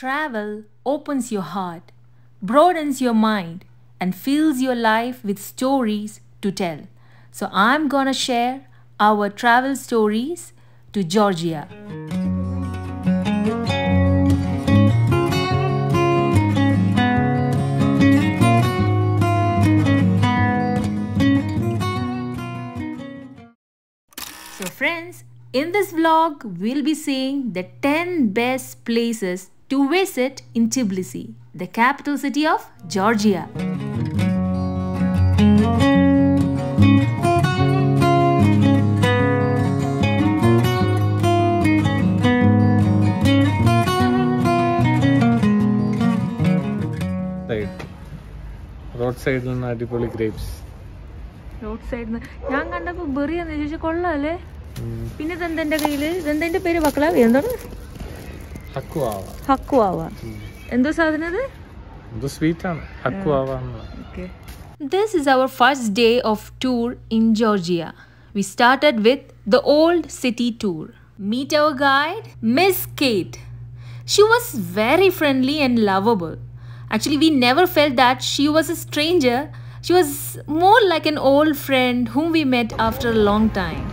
Travel opens your heart, broadens your mind, and fills your life with stories to tell. So I'm gonna share our travel stories to Georgia. So friends, in this vlog, we'll be seeing the 10 best places to visit in Tbilisi, the capital city of Georgia. Roadside and Adipoli grapes. Roadside. I am going to bury and I should call it. Pinna then the peri bakla. Hakuava. Hakuava. And those are the sweet and hakuava. Okay. This is our first day of tour in Georgia. We started with the old city tour. Meet our guide, Miss Kate. She was very friendly and lovable. Actually, we never felt that she was a stranger. She was more like an old friend whom we met after a long time.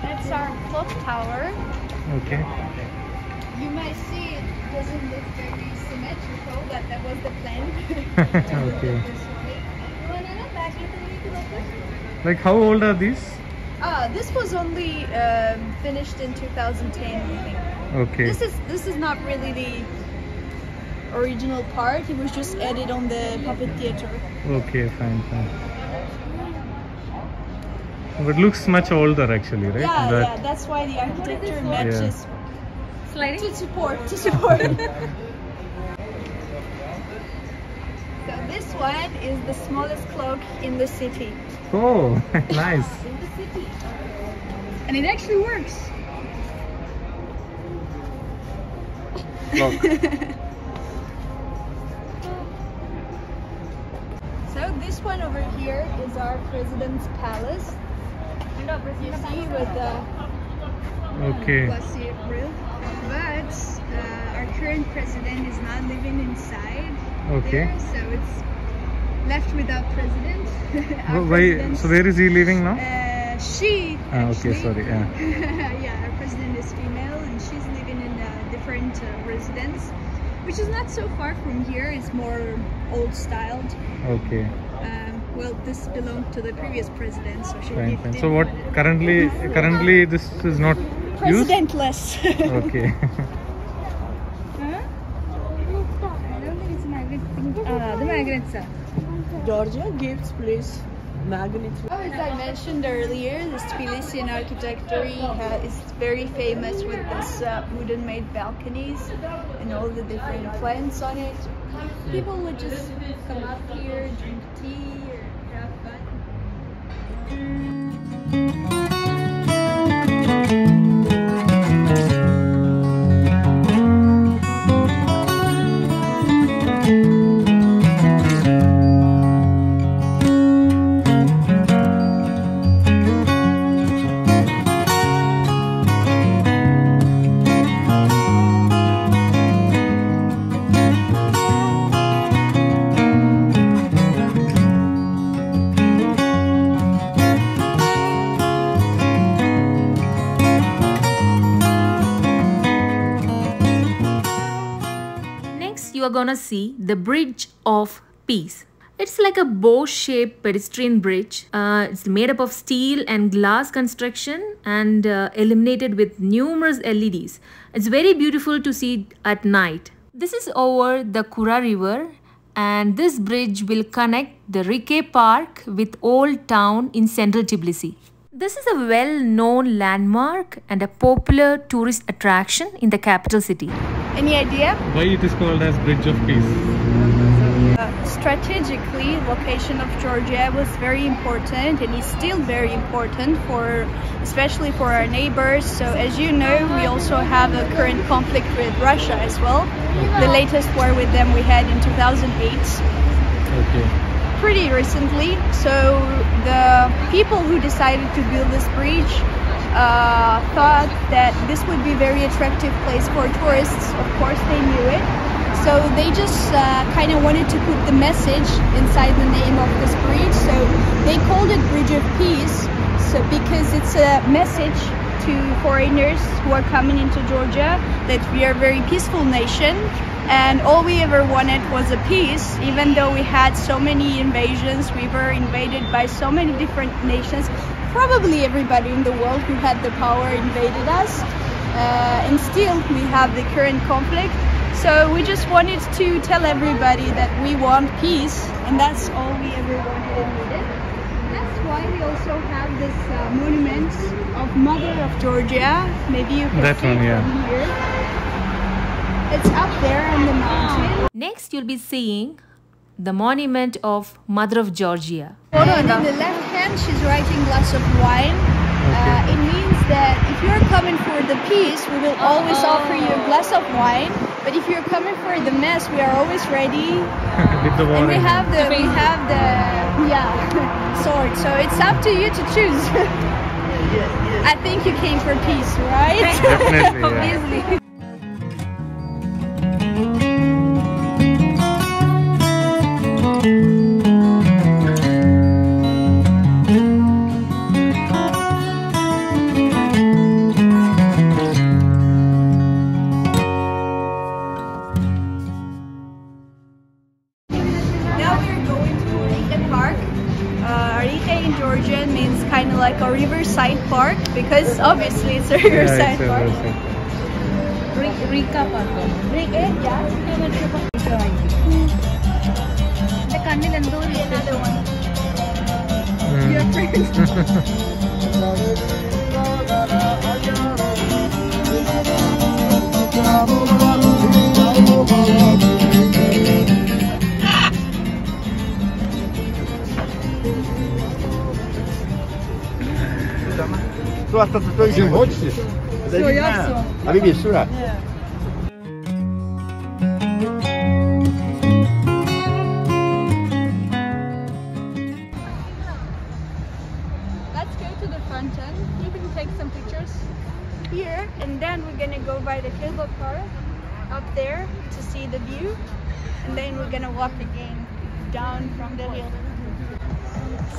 That's our clock tower. Okay. You might see it doesn't look very symmetrical, but that was the plan. Okay. Like, how old are these? This was only finished in 2010, I think. Okay. This is not really the original part. It was just added on the puppet theater. Okay, fine. But it looks much older actually, right? Yeah, that's why the architecture matches. Yeah. To support. So this one is the smallest clock in the city. Oh, nice. In the city. And it actually works. Clock. This one over here is our president's palace. You see with the glacier grill. But our current president is not living inside there, so it's left without president. So where is he living now? She. Our president is female and she's living in a different residence, which is not so far from here. It's more old-styled. Okay. Well, this belonged to the previous president, so she didn't. So what currently this is not presidentless. Okay. Huh? I don't think it's magnet. The magnets. Georgia gives place magnets. Oh, as I mentioned earlier, this Tbilisian architecture is very famous with this wooden-made balconies and all the different plants on it. People would just come up here, drink tea, or have fun. You are gonna see the Bridge of Peace. It's like a bow-shaped pedestrian bridge. It's made up of steel and glass construction and illuminated with numerous LEDs. It's very beautiful to see at night. This is over the Kura River, and this bridge will connect the Rike Park with Old Town in central Tbilisi. This is a well-known landmark and a popular tourist attraction in the capital city. Any idea why it is called as Bridge of Peace? Strategically, location of Georgia was very important and is still very important, especially for our neighbors. So as you know, we also have a current conflict with Russia as well. The latest war with them we had in 2008. Okay. Pretty recently. So the people who decided to build this bridge thought that this would be a very attractive place for tourists. Of course, they knew it. So they just kind of wanted to put the message inside the name of this bridge. So they called it Bridge of Peace, so because it's a message to foreigners who are coming into Georgia that we are a very peaceful nation. And all we ever wanted was a peace, even though we had so many invasions. We were invaded by so many different nations. Probably everybody in the world who had the power invaded us. And still we have the current conflict. So we just wanted to tell everybody that we want peace. And that's all we ever wanted and needed. That's why we also have this monument of Mother of Georgia. Maybe you can see it from here. It's up there on the mountain. Next, you'll be seeing the monument of Mother of Georgia. And in the left hand, she's writing glass of wine. It means that if you're coming for the peace, we will always offer you a glass of wine. But if you're coming for the mess, we are always ready. And we have the sword. So it's up to you to choose. I think you came for peace, right? Definitely, yeah. Obviously. Park, because obviously it's a riverside park. Rike Park. Another one. You're Просто ты же хочешь? Всё, я всё. А видишь, сюда? Let's go to the fountain. You can take some pictures here, and then we're gonna go by the cable car up there to see the view, and then we're gonna walk again down from the hill.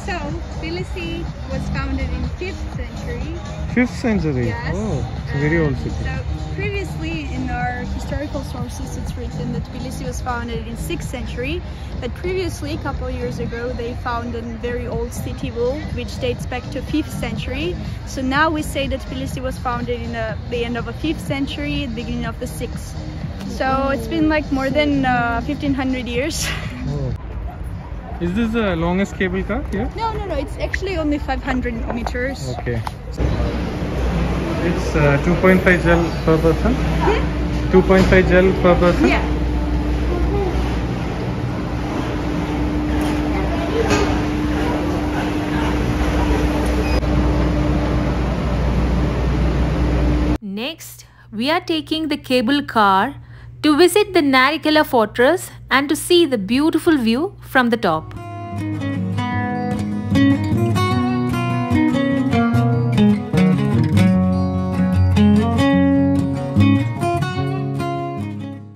So, Tbilisi was founded in 5th century. 5th century? Yes. Oh, it's a very old city. So, previously in our historical sources it's written that Tbilisi was founded in 6th century. But previously, a couple of years ago, they found a very old city wall which dates back to 5th century. So now we say that Tbilisi was founded in the end of the 5th century, beginning of the 6th. So it's been like more than 1500 years. Oh. Is this the longest cable car here? No, it's actually only 500 meters. Okay. It's 2.5 gel per person? Hmm? 2.5 gel per person? Yeah. Next, we are taking the cable car to visit the Narikala Fortress and to see the beautiful view from the top.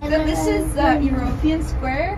So this is the European Square.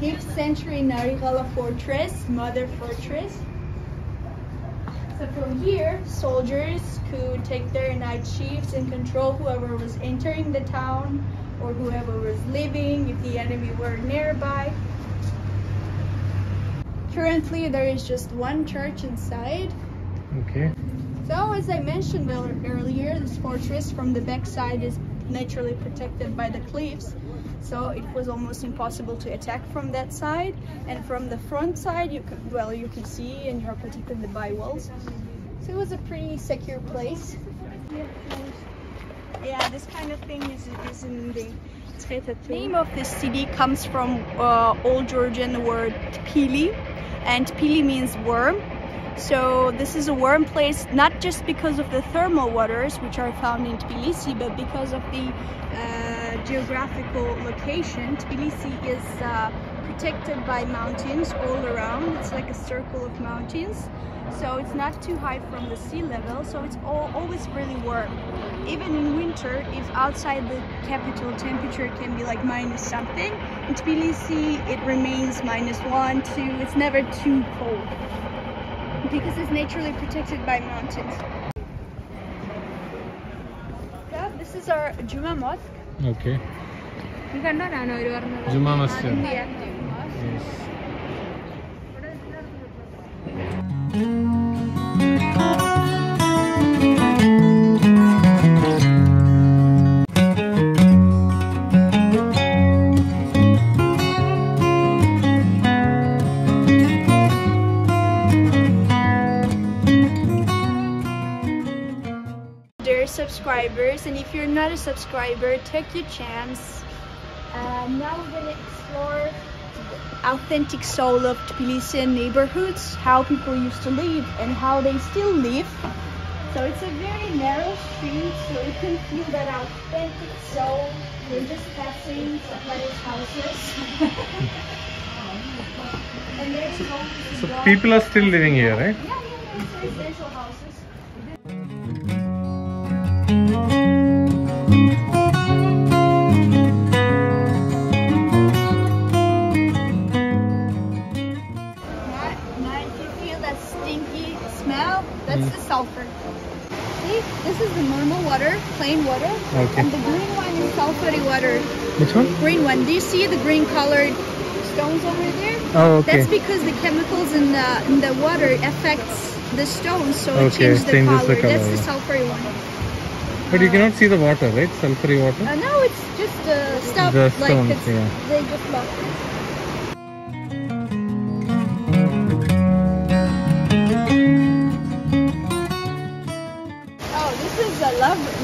5th century Narikala Fortress, Mother Fortress. So from here, soldiers could take their night shifts and control whoever was entering the town or whoever was leaving if the enemy were nearby. Currently, there is just one church inside. Okay. So, as I mentioned earlier, this fortress from the backside is naturally protected by the cliffs, so it was almost impossible to attack from that side. And from the front side, you can see, and you're protected by walls. So it was a pretty secure place. Yeah, this kind of thing is in the Mtskheta too. The name of this city comes from Old Georgian word Tpili, and Tpili means worm. So this is a warm place, not just because of the thermal waters which are found in Tbilisi, but because of the geographical location. Tbilisi is protected by mountains all around. It's like a circle of mountains, so it's not too high from the sea level, so it's always really warm. Even in winter, if outside the capital temperature can be like minus something, in Tbilisi it remains -1, 2, it's never too cold, because it's naturally protected by mountains. So this is our Juma mosque. Okay. Juma mosque. Yes. And if you're not a subscriber, take your chance. Now we're going to explore the authentic soul of Tbilisian neighborhoods, how people used to live and how they still live. So it's a very narrow street, so you can feel that authentic soul. We're just passing somebody's houses. And there's homes. So people are still living here, right? Yeah, yeah, so residential houses. Plain water, okay. And the green one is sulfur water. Which one? Green one. Do you see the green colored stones over there? Oh, okay. That's because the chemicals in the water affects the stones, so okay, it changes the color. That's the sulfur one. But you cannot see the water, right? Sulfur water? No, it's just stuff the stones, like yeah. They just block it.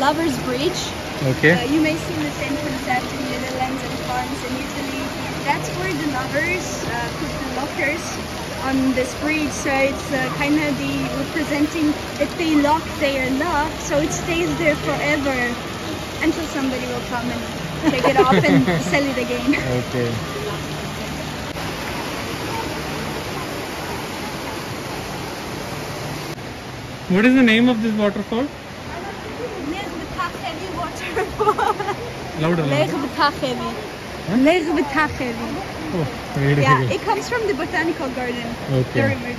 Lover's Bridge. Okay. You may see this entrance at the Netherlands and farms in Italy. That's where the lovers put the lockers on this bridge. So it's kind of representing that they lock their love, so it stays there forever until somebody will come and take it off and sell it again. Okay. What is the name of this waterfall? Louder, oh, really? Yeah, it comes from the botanical garden. Okay. The river.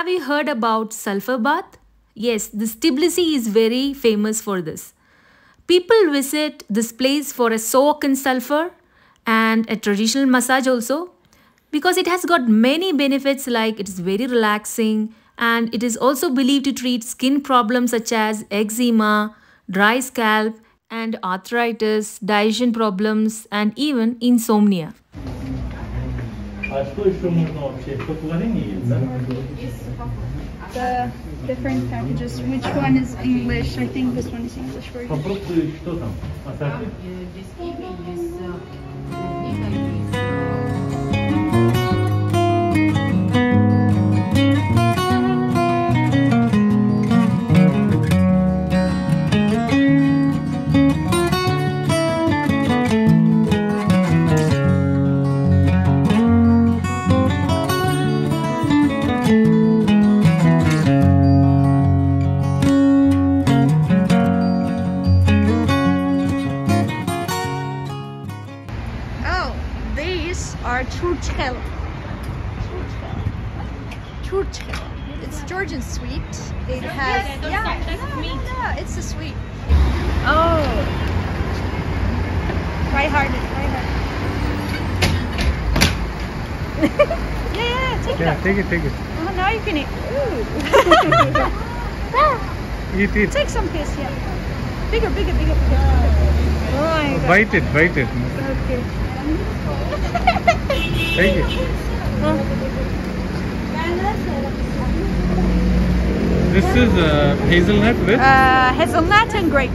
Have you heard about Sulfur Bath? Yes, this Tbilisi is very famous for this. People visit this place for a soak in sulfur and a traditional massage also, because it has got many benefits, like it is very relaxing, and it is also believed to treat skin problems such as eczema, dry scalp and arthritis, digestion problems and even insomnia. А что еще можно вообще? Пакварение есть, да? The different packages. Which one is English? I think this one is English for you. Попробуй, что там? Оставь. It's Georgian sweet. It has it's a sweet. Oh, try harder. yeah, take it. Yeah, take it. Oh, now you can eat. Ooh. Eat. Take some piece, yeah. Bigger. Oh my God. Bite it. Okay. Take it. Oh. This is hazelnut with? Hazelnut and grape.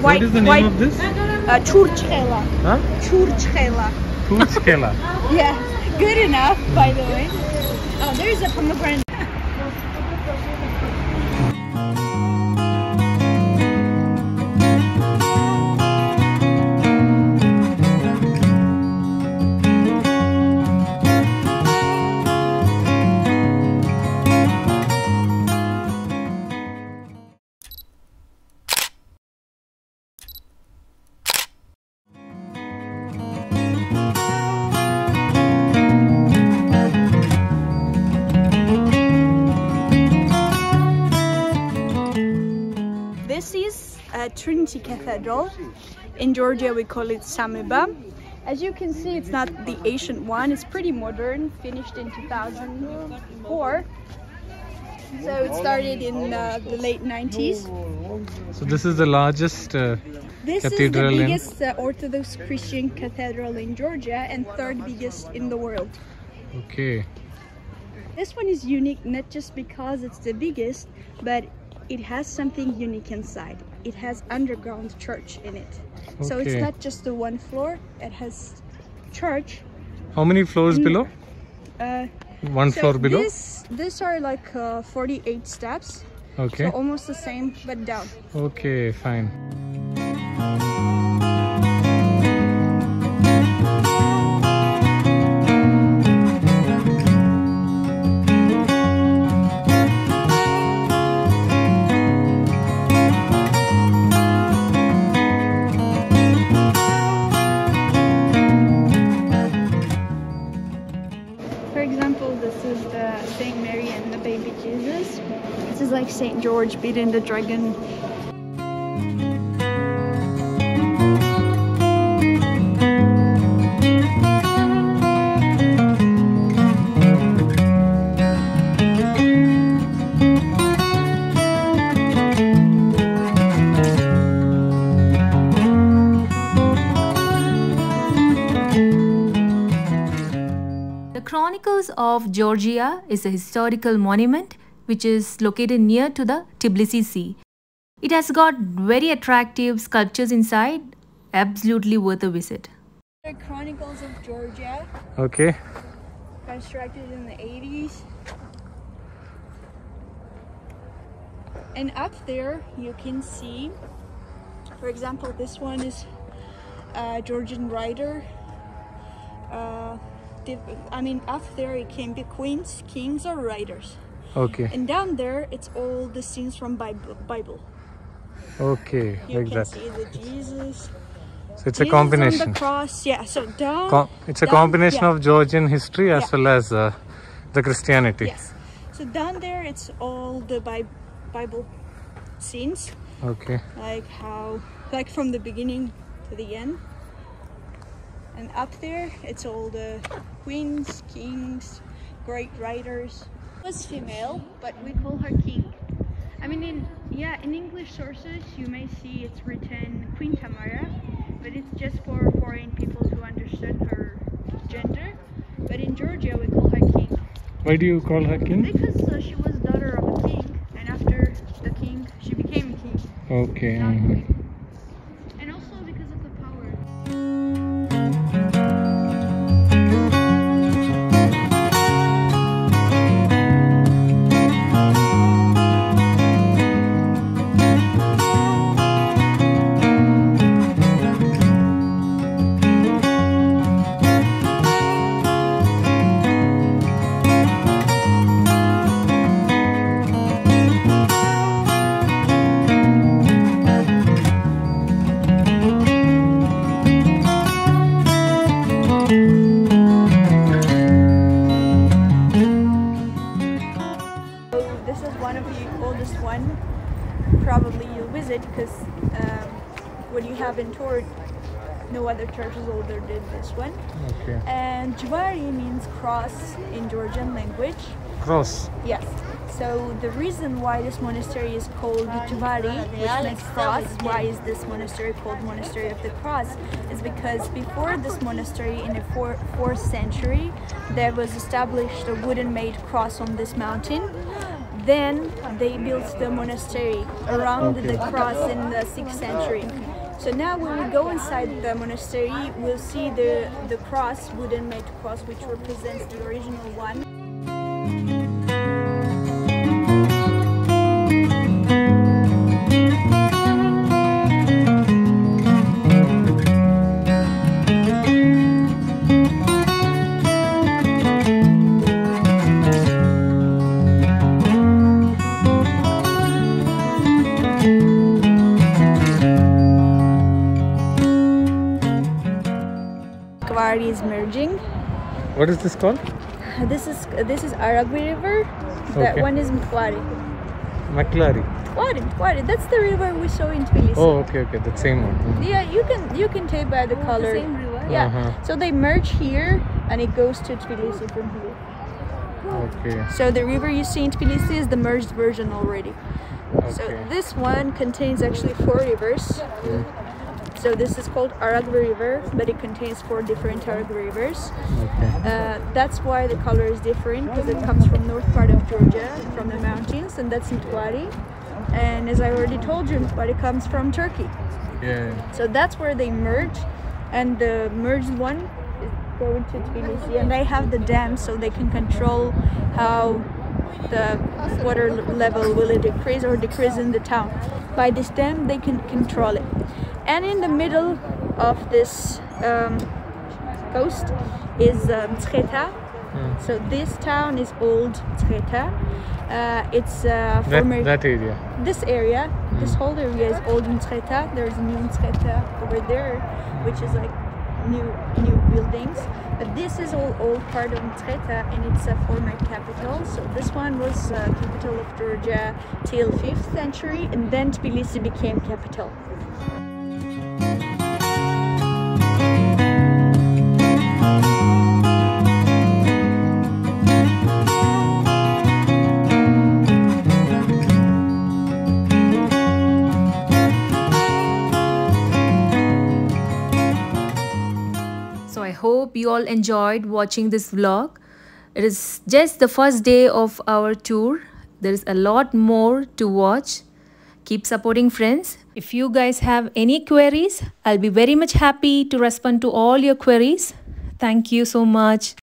What is the name of this? Churchela. Huh? Churchela. Yeah, good enough, by the way. Oh, there is a pomegranate. Trinity Cathedral. In Georgia we call it Sameba. As you can see, it's not the ancient one, it's pretty modern, finished in 2004. So it started in the late 90s. So this is the largest cathedral. This is the biggest Orthodox Christian cathedral in Georgia and third biggest in the world. Okay. This one is unique not just because it's the biggest, but it has something unique inside. It has underground church in it. Okay. So it's not just the one floor, it has church. How many floors below? One so floor below? These are like 48 steps. Okay. So almost the same, but down. Okay, fine. Like St. George beating the dragon. The Chronicles of Georgia is a historical monument which is located near to the Tbilisi Sea. It has got very attractive sculptures inside, absolutely worth a visit. The Chronicles of Georgia. Okay. Constructed in the 80s. And up there you can see, for example, this one is a Georgian writer. Up there it can be queens, kings or writers. Okay. And down there, it's all the scenes from Bible. Okay, you like that. You can see the Jesus. So it's Jesus a combination. On the cross, yeah. So down. It's a combination of Georgian history as well as the Christianity. Yes. So down there, it's all the Bible scenes. Okay. Like from the beginning to the end. And up there, it's all the queens, kings, great writers. Was female, but we call her king. In English sources you may see it's written Queen Tamara, but it's just for foreign people who understood her gender. But in Georgia Why do you call her king? Because she was daughter of a king, and after the king, she became king. Okay. And also because of the power. No other church is older than this one. Okay. And Jvari means cross in Georgian language. Cross? Yes. So the reason why this monastery is called Jvari, which means cross, why is this monastery called Monastery of the Cross, is because before this monastery in the 4th century, there was established a wooden made cross on this mountain. Then they built the monastery around the cross in the 6th century. So now when we go inside the monastery, we'll see the cross, wooden made cross, which represents the original one. Is merging. What is this called? This is Aragvi River. That okay. One is Mtkvari. Mtkvari. That's the river we saw in Tbilisi. Oh, okay, the same one. Mm-hmm. Yeah, you can tell by the color. The same river. Yeah. Uh-huh. So they merge here, and it goes to Tbilisi from here. Okay. So the river you see in Tbilisi is the merged version already. Okay. So this one contains actually 4 rivers. Mm-hmm. So this is called Aragvi River, but it contains 4 different Aragvi Rivers. Okay. That's why the color is different, because it comes from north part of Georgia, from the mountains, and that's Mtkvari. And as I already told you, Mtkvari comes from Turkey. Yeah. So that's where they merge, and the merged one is going to Tbilisi, and they have the dam, so they can control how the water level will it decrease or decrease in the town. By this dam, they can control it. And in the middle of this coast is Mtskheta. So this town is old Mtskheta. It's former... That area? This area, this whole area is old Mtskheta. There's new Mtskheta over there, which is like new buildings. But this is all old part of Mtskheta, and it's a former capital. So this one was capital of Georgia till 5th century, and then Tbilisi became capital. Hope you all enjoyed watching this vlog. It is just the first day of our tour. There is a lot more to watch. Keep supporting, friends. If you guys have any queries, I'll be very much happy to respond to all your queries. Thank you so much.